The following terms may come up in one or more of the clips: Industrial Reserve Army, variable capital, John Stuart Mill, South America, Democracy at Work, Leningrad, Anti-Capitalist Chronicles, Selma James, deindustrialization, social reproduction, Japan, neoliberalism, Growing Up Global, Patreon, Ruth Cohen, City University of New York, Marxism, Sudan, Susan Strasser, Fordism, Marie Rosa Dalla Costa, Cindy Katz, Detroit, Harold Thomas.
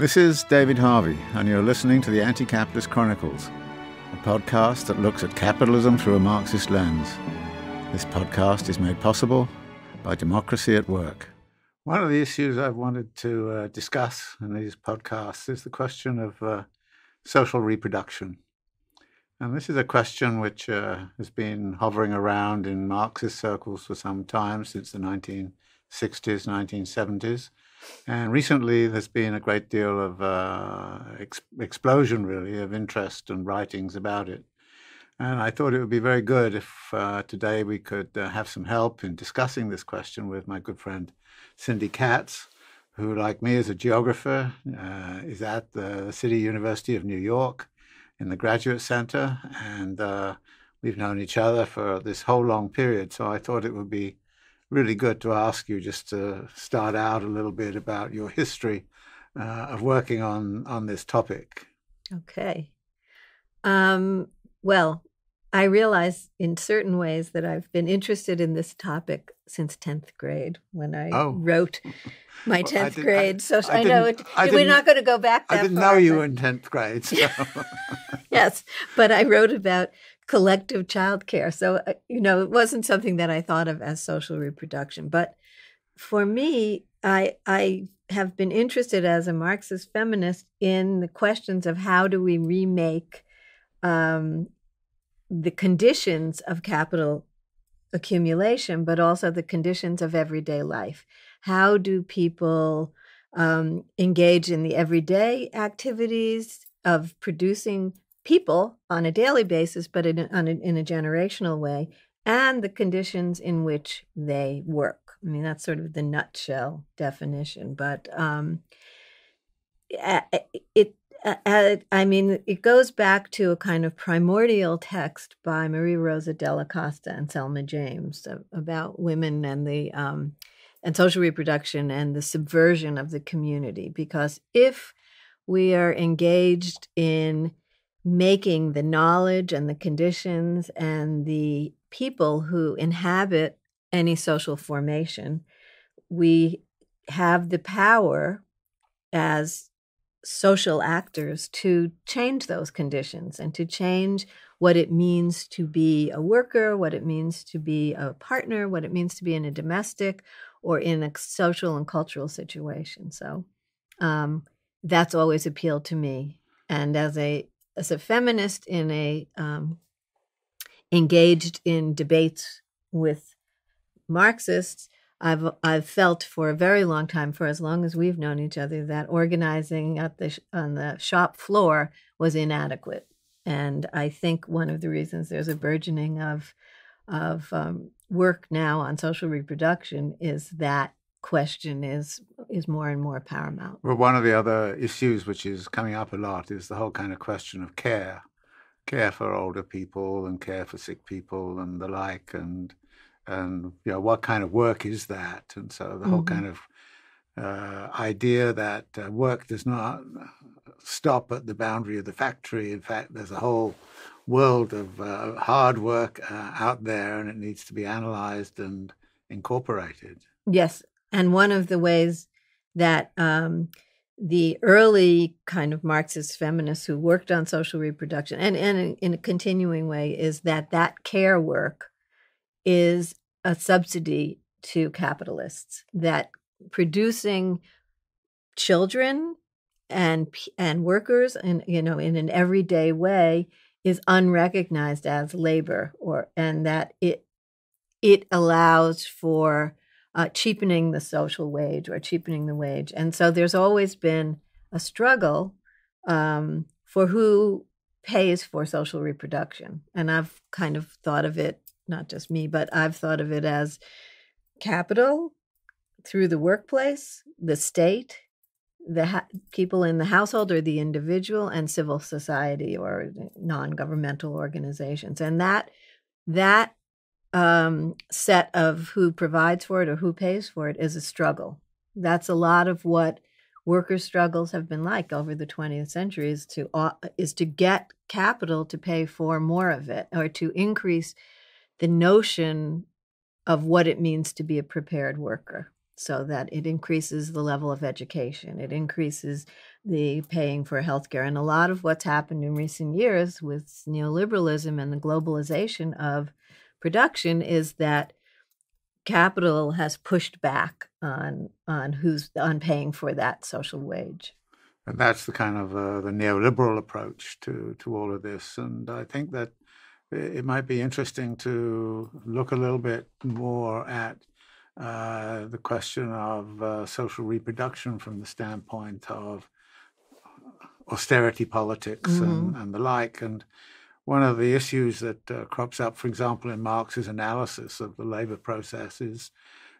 This is David Harvey, and you're listening to the Anti-Capitalist Chronicles, a podcast that looks at capitalism through a Marxist lens. This podcast is made possible by Democracy at Work. One of the issues I've wanted to discuss in these podcasts is the question of social reproduction. And this is a question which has been hovering around in Marxist circles for some time, since the 1960s, 1970s. And recently, there's been a great deal of explosion, really, of interest and writings about it. And I thought it would be very good if today we could have some help in discussing this question with my good friend Cindy Katz, who, like me, is a geographer, is at the City University of New York in the Graduate Center. And we've known each other for this whole long period, so I thought it would be really good to ask you just to start out a little bit about your history of working on this topic. Okay. Well, I realize in certain ways that I've been interested in this topic since 10th grade when I wrote my 10th grade. So I know it, we're not going to go back that far. I didn't know you were in 10th grade. So. Yes, but I wrote about collective childcare. So, you know, it wasn't something that I thought of as social reproduction. But for me, I have been interested as a Marxist feminist in the questions of how do we remake the conditions of capital accumulation, but also the conditions of everyday life. How do people engage in the everyday activities of producing people on a daily basis, but in a generational way, and the conditions in which they work? I mean, that's sort of the nutshell definition. But it goes back to a kind of primordial text by Marie Rosa Dalla Costa and Selma James about women and the and social reproduction and the subversion of the community. Because if we are engaged in making the knowledge and the conditions and the people who inhabit any social formation, we have the power as social actors to change those conditions and to change what it means to be a worker, what it means to be a partner, what it means to be in a domestic or in a social and cultural situation. So that's always appealed to me. And as a feminist in a engaged in debates with Marxists, I've felt for a very long time, for as long as we've known each other, that organizing at on the shop floor was inadequate. And I think one of the reasons there's a burgeoning of work now on social reproduction is that question is more and more paramount. Well, one of the other issues which is coming up a lot is the whole kind of question of care for older people and care for sick people and the like, and you know, what kind of work is that? And so the whole kind of idea that work does not stop at the boundary of the factory. In fact, there's a whole world of hard work out there, and it needs to be analyzed and incorporated. Yes. And one of the ways that the early kind of Marxist feminists who worked on social reproduction, and in a continuing way, is that care work is a subsidy to capitalists, that producing children and workers and, you know, in an everyday way is unrecognized as labor, and that it allows for cheapening the social wage or cheapening the wage. And so there's always been a struggle for who pays for social reproduction. And I've kind of thought of it, not just me, but I've thought of it as capital through the workplace, the state, the people in the household or the individual, and civil society or non-governmental organizations. And that set of who provides for it or who pays for it is a struggle. That's a lot of what worker struggles have been like over the 20th century, is to get capital to pay for more of it, or to increase the notion of what it means to be a prepared worker, so that it increases the level of education, it increases the paying for healthcare. And a lot of what's happened in recent years with neoliberalism and the globalization of production is that capital has pushed back on paying for that social wage. And that's the kind of the neoliberal approach to all of this. And I think that it might be interesting to look a little bit more at the question of social reproduction from the standpoint of austerity politics and the like. And one of the issues that crops up, for example, in Marx's analysis of the labor process is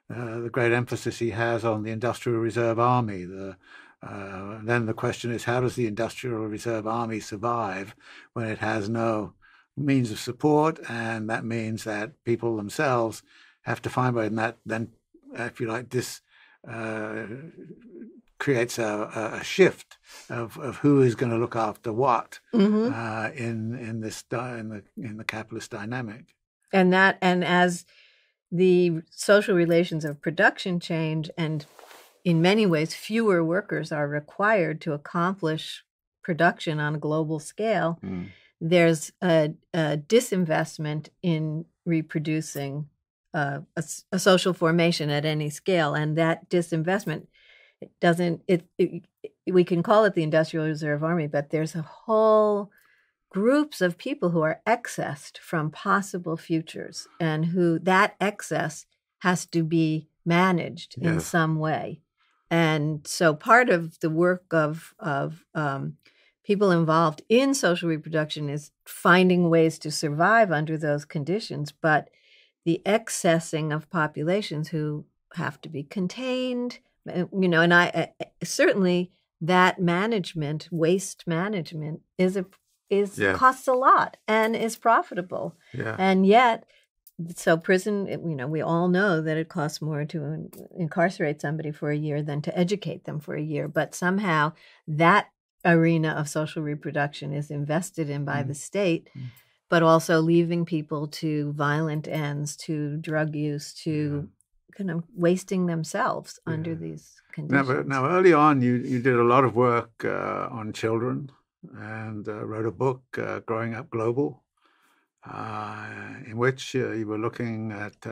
the great emphasis he has on the Industrial Reserve Army. Then the question is, how does the Industrial Reserve Army survive when it has no means of support? And that means that people themselves have to find a way, and that then, if you like, this creates a shift of who is going to look after what in the capitalist dynamic. And as the social relations of production change, and in many ways, fewer workers are required to accomplish production on a global scale. There's a disinvestment in reproducing a social formation at any scale, and that disinvestment we can call it the Industrial Reserve Army, but there's a whole groups of people who are excessed from possible futures, and who that excess has to be managed in some way. And so part of the work of people involved in social reproduction is finding ways to survive under those conditions. But the excessing of populations who have to be contained, and I certainly that management, waste management, costs a lot and is profitable. Yeah. And yet, so prison, we all know that it costs more to incarcerate somebody for a year than to educate them for a year. But somehow that arena of social reproduction is invested in by the state, but also leaving people to violent ends, to drug use, to kind of wasting themselves under these conditions. Now, early on, you did a lot of work on children and wrote a book, Growing Up Global, in which you were looking at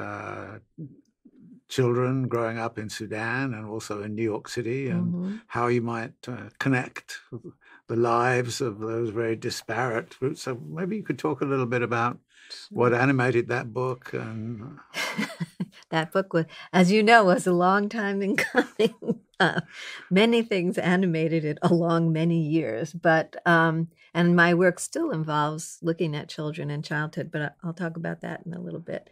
children growing up in Sudan and also in New York City, and how you might connect the lives of those very disparate groups. So maybe you could talk a little bit about what animated that book. And that book was, as you know, was a long time in coming. Many things animated it along many years, but and my work still involves looking at children and childhood, but I'll talk about that in a little bit.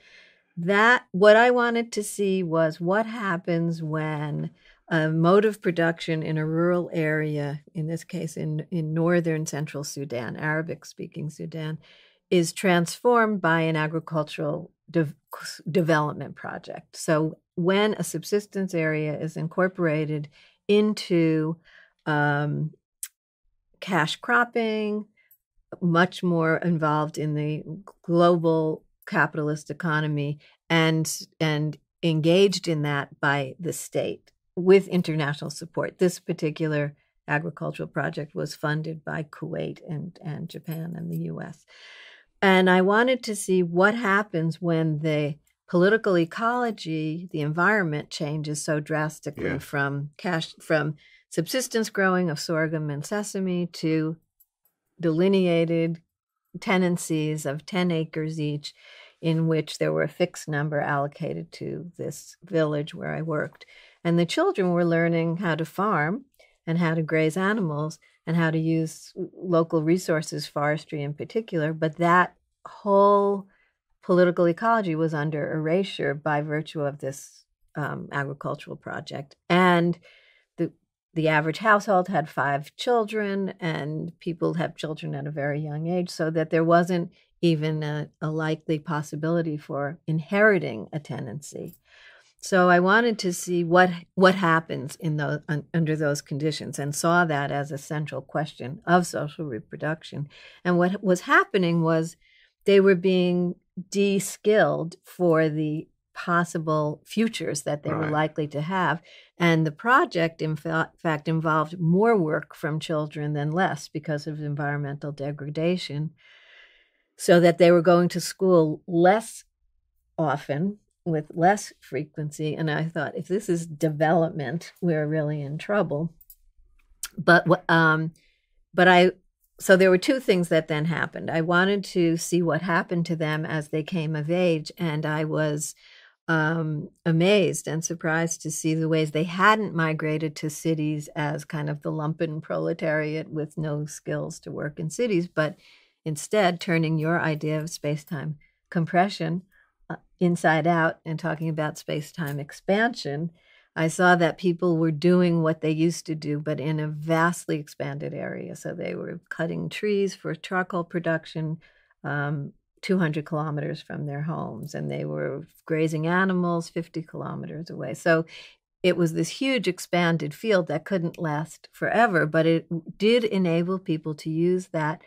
What I wanted to see was what happens when a mode of production in a rural area, in this case in northern central Sudan, Arabic-speaking Sudan, is transformed by an agricultural development project. So when a subsistence area is incorporated into cash cropping, much more involved in the global capitalist economy, and engaged in that by the state with international support. This particular agricultural project was funded by Kuwait and Japan and the U.S. And I wanted to see what happens when the political ecology, the environment, changes so drastically from subsistence growing of sorghum and sesame to delineated tenancies of 10 acres each, in which there were a fixed number allocated to this village where I worked. And the children were learning how to farm and how to graze animals and how to use local resources, forestry in particular, but that whole political ecology was under erasure by virtue of this agricultural project. And the average household had 5 children, and people have children at a very young age, so that there wasn't even a likely possibility for inheriting a tenancy. So I wanted to see what happens in those, under those conditions, and saw that as a central question of social reproduction. And what was happening was they were being de-skilled for the possible futures that they were likely to have. And the project, in fact, involved more work from children than less because of environmental degradation, so that they were going to school less often with less frequency. And I thought, if this is development, we're really in trouble. So there were two things that then happened. I wanted to see what happened to them as they came of age, and I was amazed and surprised to see the ways they hadn't migrated to cities as kind of the lumpen proletariat with no skills to work in cities, but instead turning your idea of space-time compression inside out and talking about space-time expansion. I saw that people were doing what they used to do, but in a vastly expanded area. So they were cutting trees for charcoal production 200 kilometers from their homes, and they were grazing animals 50 kilometers away. So it was this huge expanded field that couldn't last forever, but it did enable people to use that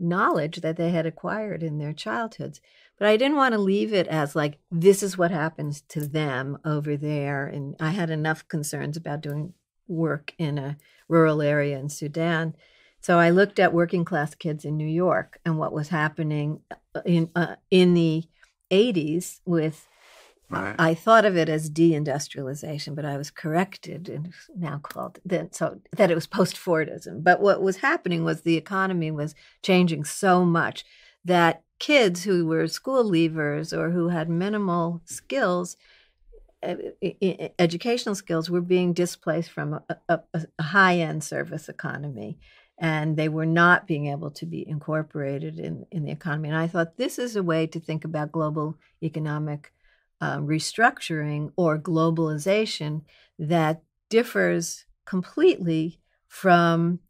knowledge that they had acquired in their childhoods. But I didn't want to leave it as like, this is what happens to them over there. And I had enough concerns about doing work in a rural area in Sudan. So I looked at working class kids in New York and what was happening in the 80s with, I thought of it as deindustrialization, but I was corrected and now called that, so that it was post-Fordism. But what was happening was the economy was changing so much that kids who were school leavers or who had minimal skills, educational skills, were being displaced from a high-end service economy, and they were not being able to be incorporated in the economy. And I thought this is a way to think about global economic restructuring or globalization that differs completely from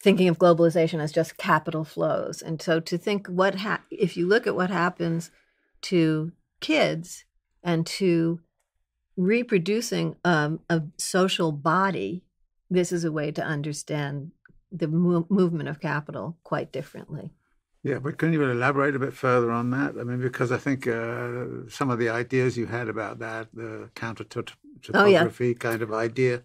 thinking of globalization as just capital flows. And so to think if you look at what happens to kids and to reproducing a social body, this is a way to understand the movement of capital quite differently. Yeah, but couldn't you elaborate a bit further on that? I mean, because I think some of the ideas you had about that, the counter-topography kind of idea,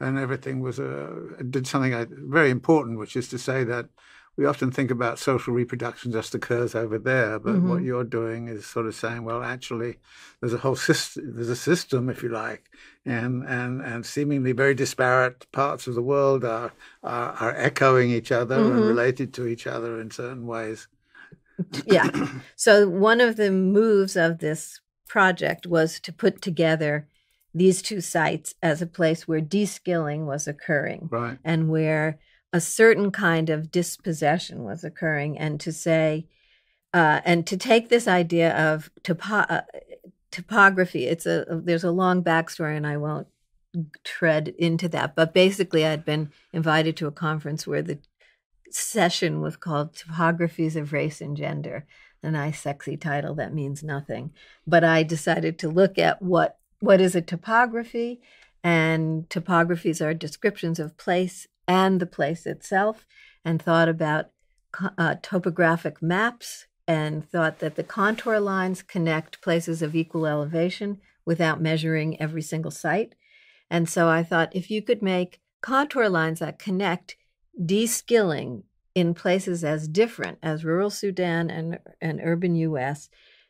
and everything was did something very important, which is to say that we often think about social reproduction just occurs over there, but what you're doing is sort of saying, well, actually, there's a whole system, if you like, and seemingly very disparate parts of the world are echoing each other and related to each other in certain ways. Yeah. So one of the moves of this project was to put together these two sites as a place where de-skilling was occurring and where a certain kind of dispossession was occurring, and to say, and to take this idea of topography, there's a long backstory and I won't tread into that, but basically I'd been invited to a conference where the session was called Topographies of Race and Gender, a nice sexy title that means nothing. But I decided to look at what is a topography, and topographies are descriptions of place and the place itself, and thought about topographic maps, and thought that the contour lines connect places of equal elevation without measuring every single site. And so I thought if you could make contour lines that connect de-skilling in places as different as rural Sudan and urban U.S.,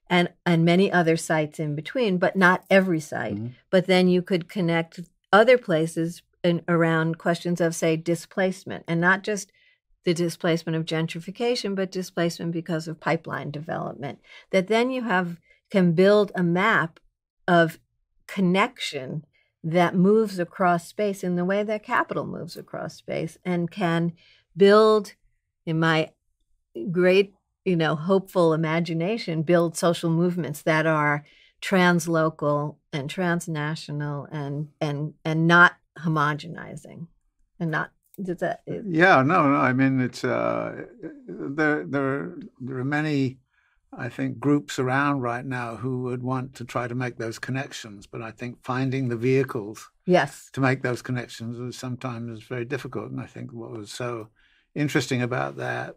and many other sites in between, but not every site. But then you could connect other places around questions of, say, displacement, and not just the displacement of gentrification, but displacement because of pipeline development, that then you can build a map of connection that moves across space in the way that capital moves across space, and can build, in my great hopeful imagination, build social movements that are translocal and transnational and not homogenizing, and not I mean, it's there are many, I think, groups around right now who would want to try to make those connections, but I think finding the vehicles to make those connections is sometimes very difficult. And I think what was so interesting about that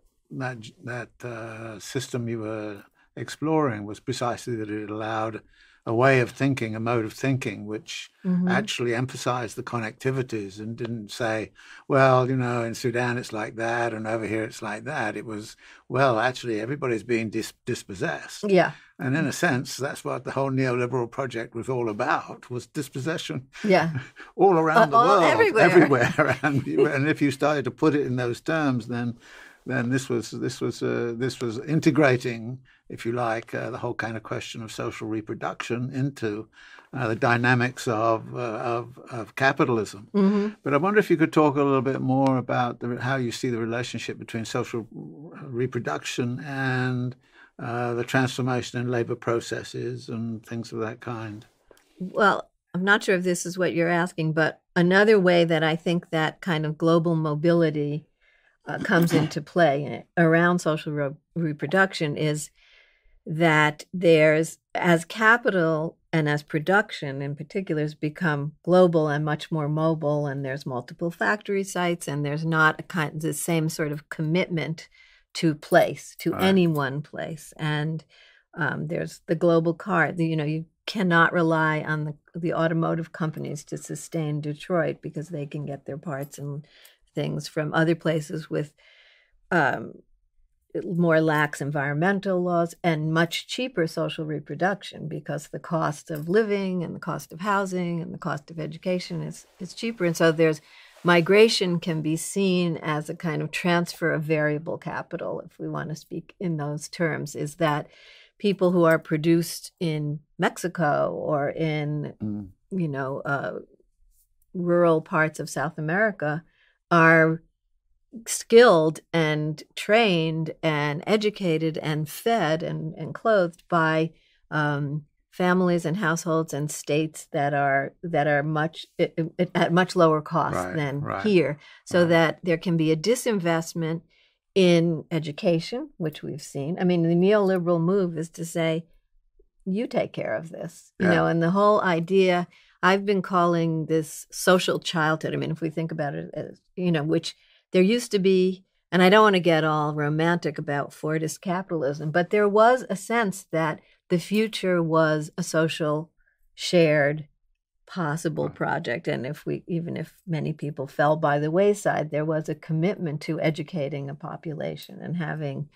system you were exploring was precisely that it allowed a way of thinking, a mode of thinking, which actually emphasized the connectivities and didn't say, well, you know, in Sudan it's like that and over here it's like that. It was, well, actually everybody's being dispossessed. Yeah. And in a sense, that's what the whole neoliberal project was all about, was dispossession. Yeah. All around the world. Everywhere. And if you started to put it in those terms, then this was integrating, if you like, the whole kind of question of social reproduction into the dynamics of capitalism. Mm-hmm. But I wonder if you could talk a little bit more about how you see the relationship between social reproduction and the transformation in labor processes and things of that kind. Well, I'm not sure if this is what you're asking, but another way that I think that kind of global mobility comes into play around social reproduction is that there's, as capital and as production in particular has become global and much more mobile, and there's multiple factory sites, and there's not the same sort of commitment to place, to any one place. And there's the global car. You know, you cannot rely on the automotive companies to sustain Detroit because they can get their parts and things from other places with more lax environmental laws and much cheaper social reproduction, because the cost of living and the cost of housing and the cost of education is cheaper. And so there's migration can be seen as a kind of transfer of variable capital, if we want to speak in those terms, is that people who are produced in Mexico or in, you know, rural parts of South America are skilled and trained and educated and fed and clothed by families and households and states that are much at much lower cost than here, so that there can be a disinvestment in education, which we've seen. I mean, the neoliberal move is to say, you take care of this, you know, and the whole idea. I've been calling this social childhood. I mean, if we think about it, as, you know, which there used to be, and I don't want to get all romantic about Fordist capitalism, but there was a sense that the future was a social, shared, possible project. And even if many people fell by the wayside, there was a commitment to educating a population and having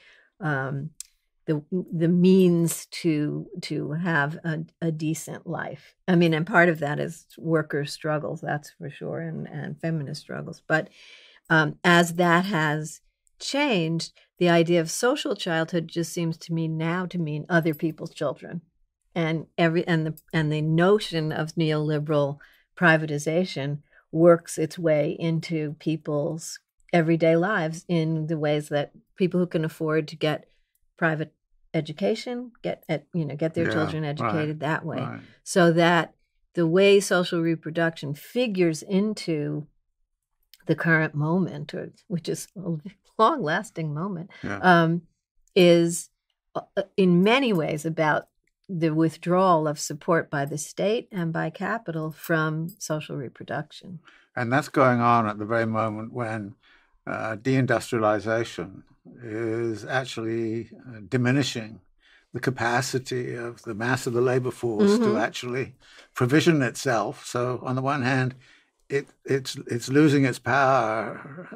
the means to have a decent life. I mean, and part of that is worker struggles, that's for sure, and feminist struggles. But as that has changed, the idea of social childhood just seems to me now to mean other people's children, and the notion of neoliberal privatization works its way into people's everyday lives in the ways that people who can afford to get private education, get their children educated that way. Right. So that the way social reproduction figures into the current moment, which is a long-lasting moment, is in many ways about the withdrawal of support by the state and by capital from social reproduction. And that's going on at the very moment when deindustrialization is actually diminishing the capacity of the mass of the labor force to actually provision itself. So on the one hand, it's losing its power,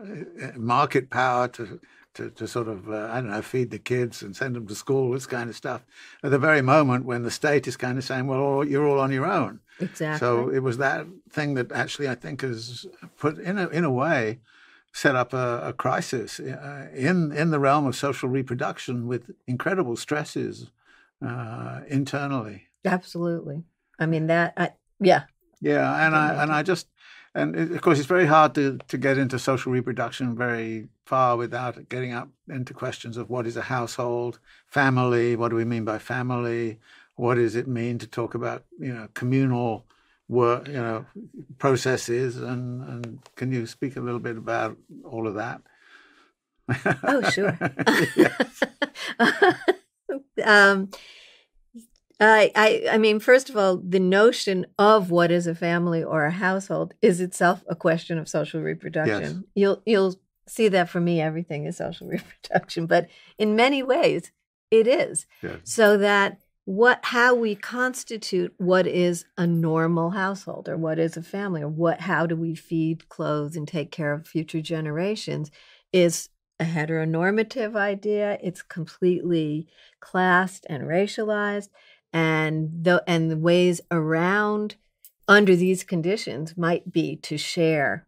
market power to sort of, feed the kids and send them to school, this kind of stuff, at the very moment when the state is kind of saying, well, you're all on your own. Exactly. So it was that thing that actually I think has put, in a way, set up a crisis in the realm of social reproduction with incredible stresses internally. Absolutely. I mean that. Yeah, and of course it's very hard to get into social reproduction very far without getting up into questions of what is a household, family. What do we mean by family? What does it mean to talk about communal work, processes, and can you speak a little bit about all of that? Oh, sure. I mean, first of all, the notion of what is a family or a household is itself a question of social reproduction. Yes. You'll see that for me, everything is social reproduction, but in many ways, it is. Yeah. So that how we constitute what is a normal household, or what is a family, or how do we feed, clothe, and take care of future generations is a heteronormative idea. It's completely classed and racialized, and the ways around under these conditions might be to share,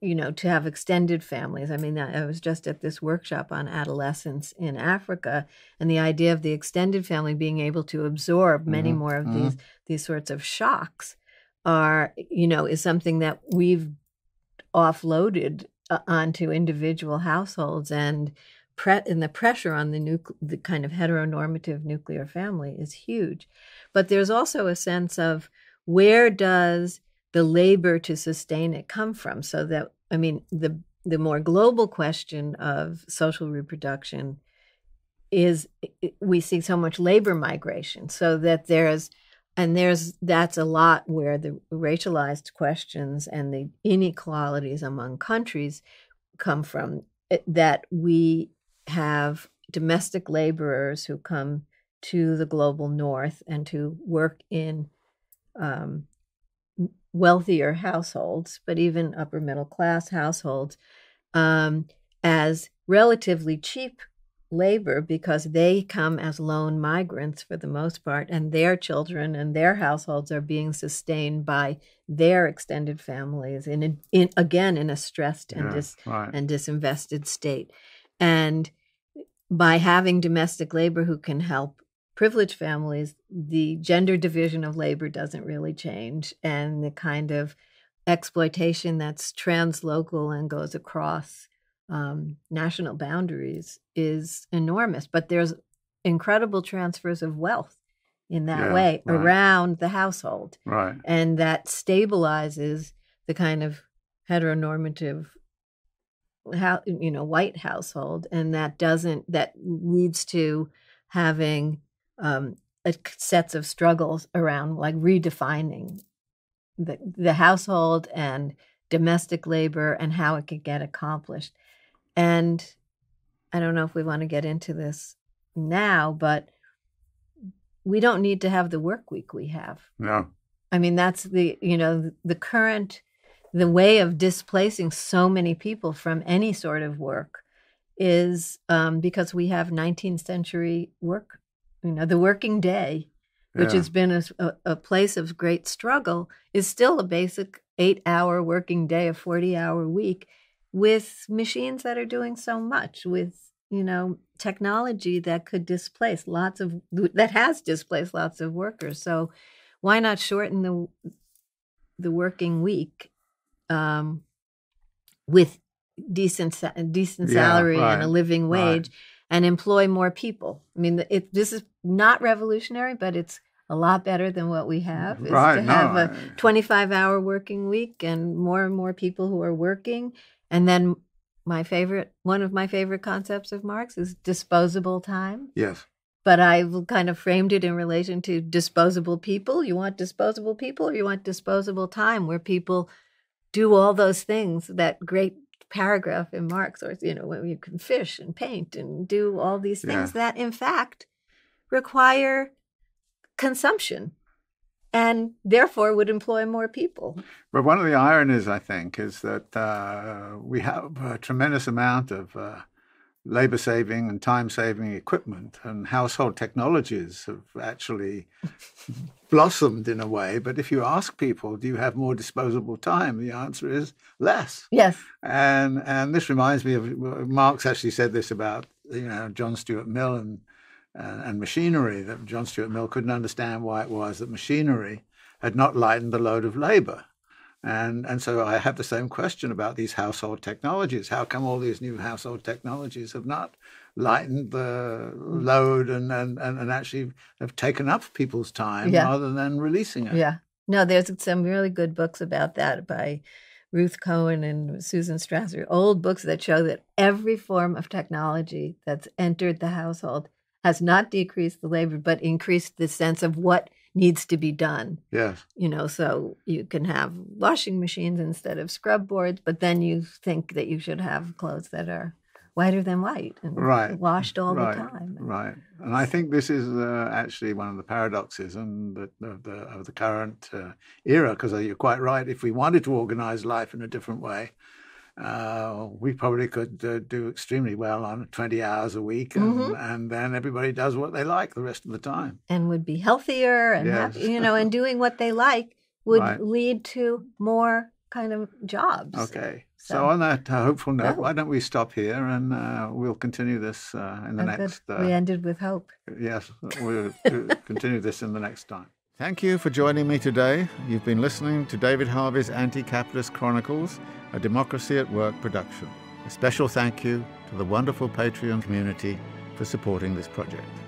you know, to have extended families. I mean, I was just at this workshop on adolescence in Africa, and the idea of the extended family being able to absorb many more of these sorts of shocks is something that we've offloaded onto individual households, and the pressure on the kind of heteronormative nuclear family is huge. But there's also a sense of, where does the labor to sustain it come from? So that, I mean, the more global question of social reproduction is, we see so much labor migration, so that that's a lot where the racialized questions and the inequalities among countries come from, that we have domestic laborers who come to the global north and to work in wealthier households, but even upper middle class households, as relatively cheap labor, because they come as lone migrants for the most part, and their children and their households are being sustained by their extended families in a stressed and disinvested state. And by having domestic labor who can help privileged families, the gender division of labor doesn't really change, and the kind of exploitation that's translocal and goes across national boundaries is enormous. But there's incredible transfers of wealth in that way around the household, and that stabilizes the kind of heteronormative white household, and that leads to having sets of struggles around, like, redefining the household and domestic labor and how it could get accomplished. And I don't know if we want to get into this now, but we don't need to have the work week we have. No. I mean, that's the way of displacing so many people from any sort of work is because we have 19th century work, the working day, which has been a place of great struggle, is still a basic 8-hour working day, a 40-hour week, with machines that are doing so much, with technology that could displace lots of workers. So why not shorten the working week with decent salary and a living wage, and employ more people? I mean, this is not revolutionary, but it's a lot better than what we have, is to have a 25-hour working week and more people who are working. And then one of my favorite concepts of Marx is disposable time. Yes. But I've kind of framed it in relation to disposable people. You want disposable people, or you want disposable time, where people do all those things, that great paragraph in Marx, or, when you can fish and paint and do all these things that, in fact, require consumption, and therefore would employ more people. But one of the ironies, I think, is that we have a tremendous amount of labor-saving and time-saving equipment, and household technologies have actually blossomed in a way. But if you ask people, do you have more disposable time? The answer is less. Yes. And this reminds me of, Marx actually said this about, John Stuart Mill and machinery, that John Stuart Mill couldn't understand why it was that machinery had not lightened the load of labor. And so I have the same question about these household technologies. How come all these new household technologies have not lightened the load and actually have taken up people's time rather than releasing it? Yeah. No, there's some really good books about that by Ruth Cohen and Susan Strasser, old books that show that every form of technology that's entered the household has not decreased the labor, but increased the sense of what needs to be done. Yes. So you can have washing machines instead of scrub boards, but then you think that you should have clothes that are whiter than white and washed all the time. Right. And I think this is actually one of the paradoxes and of the current era, because you're quite right. If we wanted to organize life in a different way, we probably could do extremely well on 20 hours a week, and, and then everybody does what they like the rest of the time. And would be healthier and, happy, you know, and doing what they like would lead to more kind of jobs. Okay. So on that hopeful note, why don't we stop here, and we'll continue this in the next... we ended with hope. Yes, we'll continue this in the next time. Thank you for joining me today. You've been listening to David Harvey's Anti-Capitalist Chronicles, a Democracy at Work production. A special thank you to the wonderful Patreon community for supporting this project.